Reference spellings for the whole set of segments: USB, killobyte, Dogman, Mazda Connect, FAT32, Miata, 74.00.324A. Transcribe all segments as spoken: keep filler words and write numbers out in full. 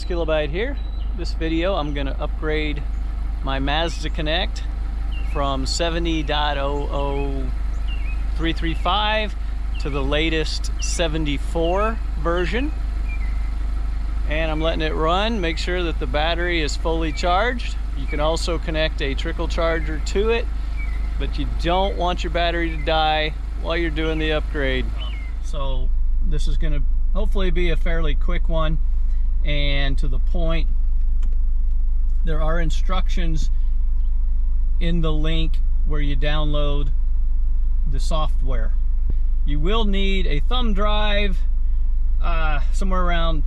It's Kilobyte here. This video I'm going to upgrade my Mazda Connect from seventy point zero zero three three five to the latest seventy-four version, and I'm letting it run. Make sure that the battery is fully charged. You can also connect a trickle charger to it, but you don't want your battery to die while you're doing the upgrade. So this is going to hopefully be a fairly quick one and to the point. There are instructions in the link where you download the software. You will need a thumb drive, uh, somewhere around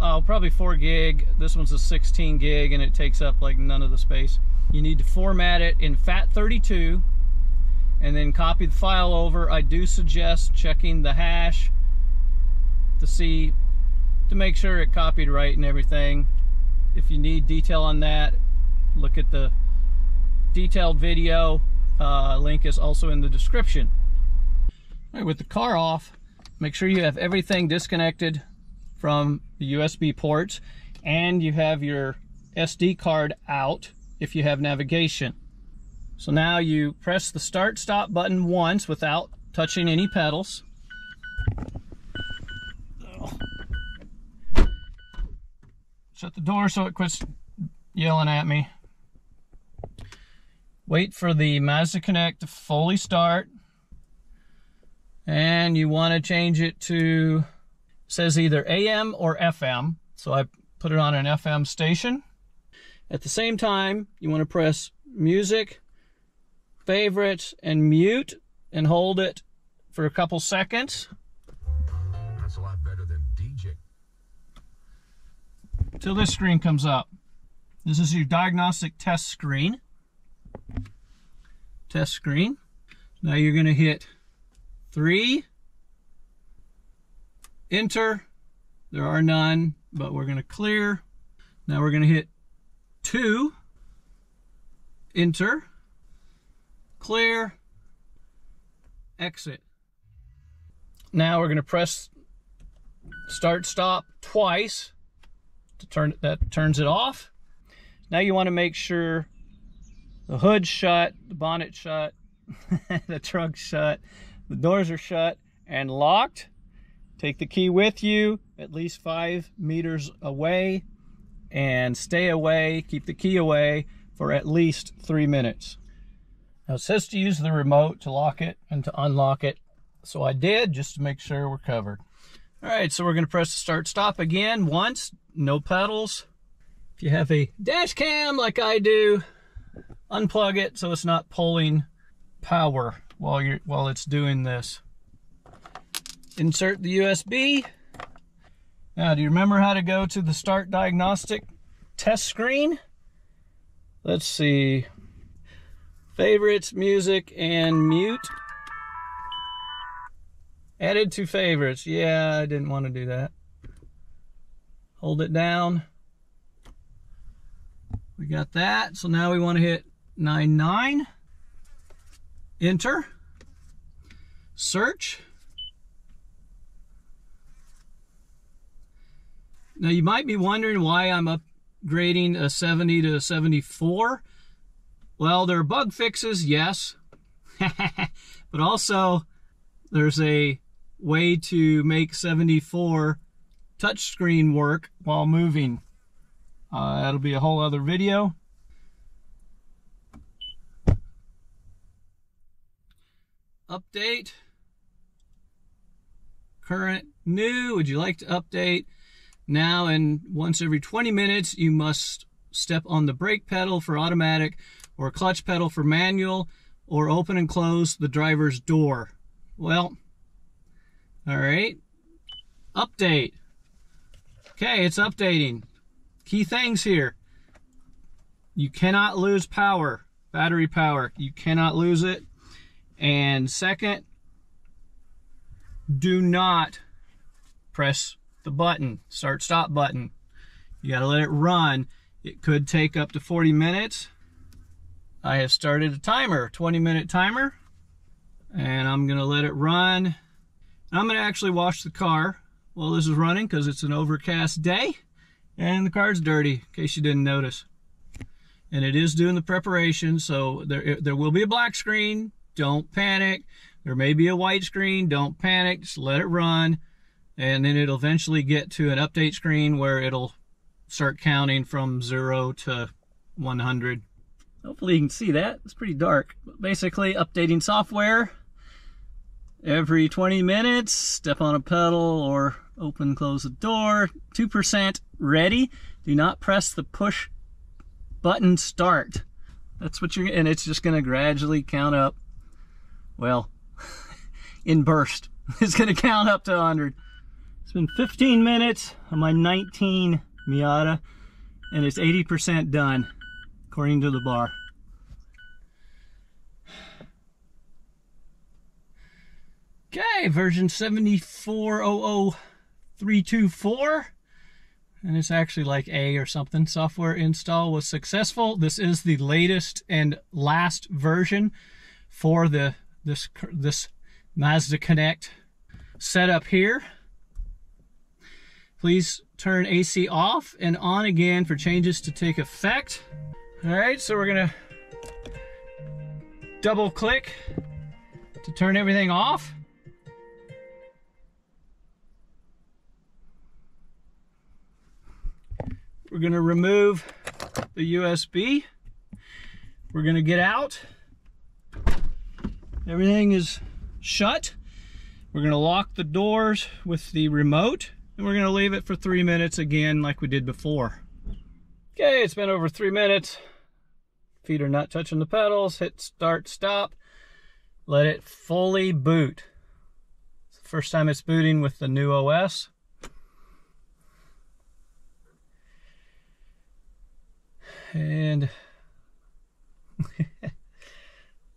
uh, probably four gig. This one's a sixteen gig and it takes up like none of the space. You need to format it in fat thirty-two and then copy the file over. I do suggest checking the hash to see, to make sure it copied right and everything. If you need detail on that, look at the detailed video. Uh, link is also in the description. All right, with the car off, make sure you have everything disconnected from the U S B ports and you have your S D card out if you have navigation. So now you press the start stop button once without touching any pedals. Shut the door so it quits yelling at me. Wait for the Mazda Connect to fully start. And you want to change it to, it says either A M or F M. So I put it on an F M station. At the same time, you want to press music, favorites, and mute, and hold it for a couple seconds. That's a lot better than D J. Till this screen comes up. This is your diagnostic test screen. Test screen. Now you're going to hit three, enter. There are none, but we're going to clear. Now we're going to hit two, enter, clear, exit. Now we're going to press start stop twice to turn that turns it off. Now you want to make sure the hood's shut, the bonnet shut, the trunk's shut, the doors are shut and locked. Take the key with you at least five meters away and stay away, keep the key away for at least three minutes. Now it says to use the remote to lock it and to unlock it. So I did, just to make sure we're covered. All right, so we're gonna press the start stop again once, no pedals. If you have a dash cam like I do, unplug it so it's not pulling power while you're while it's doing this. Insert the U S B. Now, do you remember how to go to the start diagnostic test screen? Let's see. Favorites, music, and mute. Added to favorites. Yeah, I didn't want to do that. Hold it down. We got that. So now we want to hit nine nine. Enter, search. Now you might be wondering why I'm upgrading a seventy to a seventy-four. Well, there are bug fixes, yes, but also there's a way to make seventy-four touchscreen work while moving. Uh, that'll be a whole other video. Update, current, new. Would you like to update? Now and once every twenty minutes, you must step on the brake pedal for automatic or clutch pedal for manual, or open and close the driver's door. Well, all right, update. Okay, it's updating. Key things here. You cannot lose power, battery power. You cannot lose it. And second, do not press the button, start stop button. You gotta let it run. It could take up to forty minutes. I have started a timer, twenty minute timer, and I'm gonna let it run. I'm gonna actually wash the car while this is running because it's an overcast day And the car's dirty, in case you didn't notice. And it is doing the preparation, so there, there will be a black screen. Don't panic. There may be a white screen. Don't panic. Just let it run. And then it'll eventually get to an update screen where it'll start counting from zero to one hundred. Hopefully you can see that. It's pretty dark. But basically, updating software every twenty minutes. Step on a pedal or open, close the door. two percent ready. Do not press the push button start. That's what you're, and it's just going to gradually count up. Well, in burst, it's going to count up to one hundred. It's been fifteen minutes on my nineteen Miata, and it's eighty percent done, according to the bar. Okay, version seven four zero zero three two four, and it's actually like A or something. Software install was successful. This is the latest and last version for the this this Mazda Connect setup here. Please turn A C off and on again for changes to take effect. All right, so we're gonna double click to turn everything off. We're gonna remove the U S B. We're gonna get out. Everything is shut. We're gonna lock the doors with the remote, and we're gonna leave it for three minutes again like we did before. Okay, it's been over three minutes. Feet are not touching the pedals. Hit start, stop. Let it fully boot. It's the first time it's booting with the new O S. And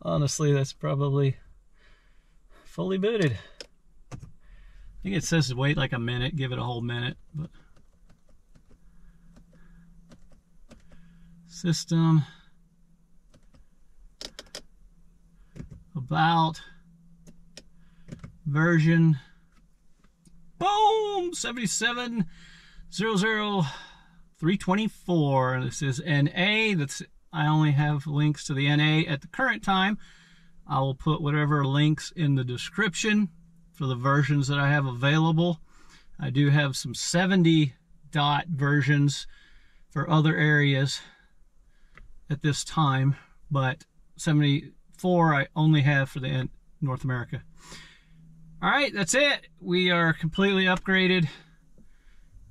honestly, that's probably fully booted. I think it says wait like a minute, give it a whole minute, but system about version, boom, seventy-seven point zero zero three twenty-four. This is N A. That's, I only have links to the N A at the current time. I will put whatever links in the description for the versions that I have available. I do have some seventy dot versions for other areas at this time, but seventy-four I only have for the North America. All right, that's it. We are completely upgraded.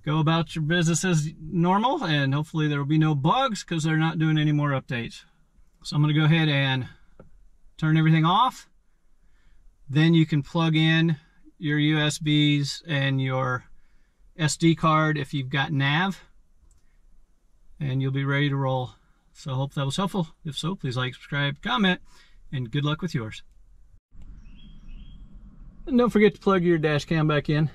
Go about your business as normal, and hopefully there will be no bugs because they're not doing any more updates. So I'm going to go ahead and turn everything off. Then you can plug in your U S Bs and your S D card if you've got nav, and you'll be ready to roll. So I hope that was helpful. If so, please like, subscribe, comment, and good luck with yours. And don't forget to plug your dash cam back in.